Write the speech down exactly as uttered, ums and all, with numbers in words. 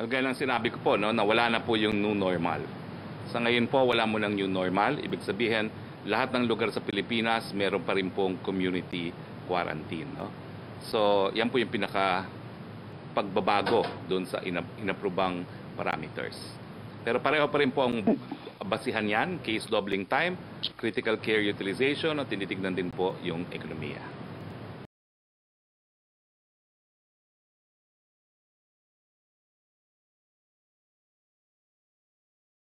Magkailang sinabi ko po, no, na wala na po yung new normal. Sa ngayon po, wala mo ng new normal. Ibig sabihin, lahat ng lugar sa Pilipinas, meron pa rin pong community quarantine. No? So, yan po yung pinaka pagbabago doon sa inaprobang parameters. Pero pareho pa rin po ang basihan yan, case doubling time, critical care utilization, at tinitignan din po yung ekonomiya.